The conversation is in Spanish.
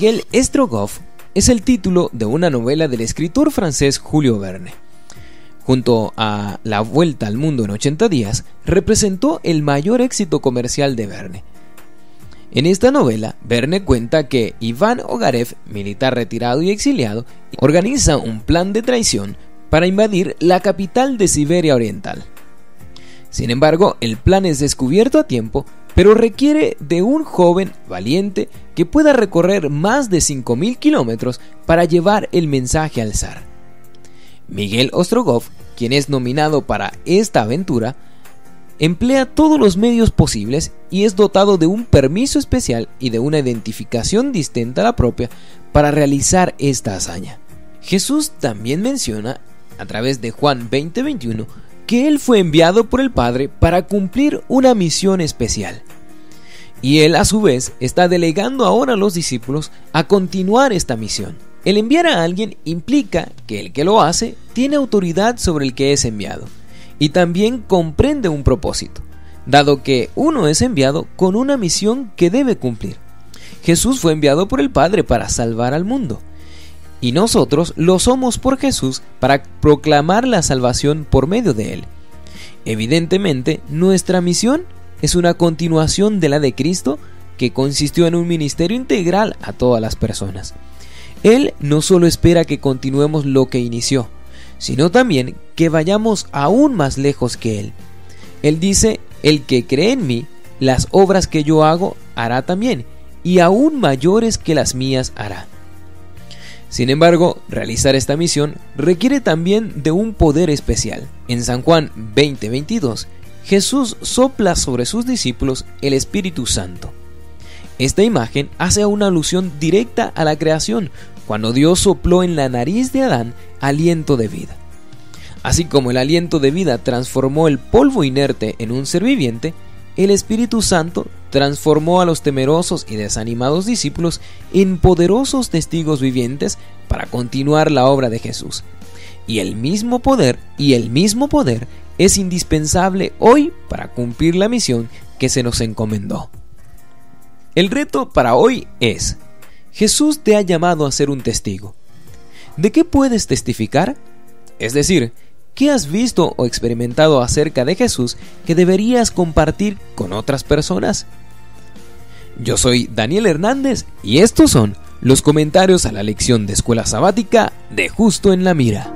Miguel Strogoff es el título de una novela del escritor francés Julio Verne. Junto a La vuelta al mundo en 80 días, representó el mayor éxito comercial de Verne. En esta novela, Verne cuenta que Iván Ogarev, militar retirado y exiliado, organiza un plan de traición para invadir la capital de Siberia Oriental. Sin embargo, el plan es descubierto a tiempo, pero requiere de un joven valiente que pueda recorrer más de 5.000 kilómetros para llevar el mensaje al zar. Miguel Strogoff, quien es nominado para esta aventura, emplea todos los medios posibles y es dotado de un permiso especial y de una identificación distinta a la propia para realizar esta hazaña. Jesús también menciona, a través de Juan 20:21, que él fue enviado por el Padre para cumplir una misión especial. Y él, a su vez, está delegando ahora a los discípulos a continuar esta misión. El enviar a alguien implica que el que lo hace tiene autoridad sobre el que es enviado y también comprende un propósito, dado que uno es enviado con una misión que debe cumplir. Jesús fue enviado por el Padre para salvar al mundo y nosotros lo somos por Jesús para proclamar la salvación por medio de él. Evidentemente, nuestra misión es una continuación de la de Cristo, que consistió en un ministerio integral a todas las personas. Él no solo espera que continuemos lo que inició, sino también que vayamos aún más lejos que él. Él dice: el que cree en mí, las obras que yo hago hará también, y aún mayores que las mías hará. Sin embargo, realizar esta misión requiere también de un poder especial. En San Juan 20:22, Jesús sopla sobre sus discípulos el Espíritu Santo. Esta imagen hace una alusión directa a la creación, cuando Dios sopló en la nariz de Adán aliento de vida. Así como el aliento de vida transformó el polvo inerte en un ser viviente, el Espíritu Santo transformó a los temerosos y desanimados discípulos en poderosos testigos vivientes para continuar la obra de Jesús. Y el mismo poder es indispensable hoy para cumplir la misión que se nos encomendó. El reto para hoy es: Jesús te ha llamado a ser un testigo. ¿De qué puedes testificar? Es decir, ¿qué has visto o experimentado acerca de Jesús que deberías compartir con otras personas? Yo soy Daniel Hernández y estos son los comentarios a la lección de Escuela Sabática de Justo en la Mira.